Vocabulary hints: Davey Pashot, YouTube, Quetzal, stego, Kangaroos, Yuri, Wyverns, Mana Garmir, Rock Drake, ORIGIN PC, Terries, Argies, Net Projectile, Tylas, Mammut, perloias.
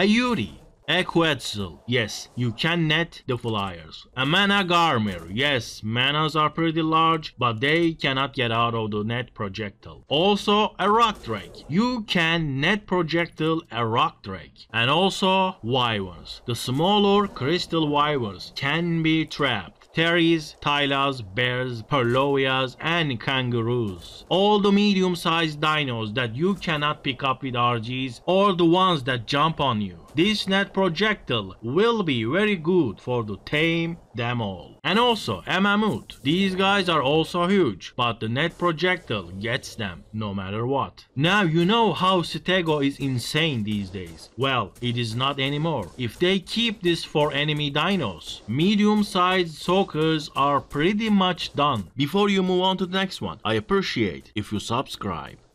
A Yuri, a Quetzal, yes, you can net the flyers. A Mana Garmir, yes, manas are pretty large, but they cannot get out of the net projectile. Also a Rock Drake, you can net projectile a Rock Drake. And also Wyverns, the smaller crystal Wyverns can be trapped. Terries, Tylas, bears, perloias, and kangaroos. All the medium-sized dinos that you cannot pick up with Argies or the ones that jump on you. This net projectile will be very good for to tame them all. And also a mammut. These guys are also huge, but the net projectile gets them no matter what. Now you know how stego is insane these days. Well, it is not anymore. If they keep this for enemy dinos, medium-sized sockers are pretty much done. Before you move on to the next one, I appreciate if you subscribe.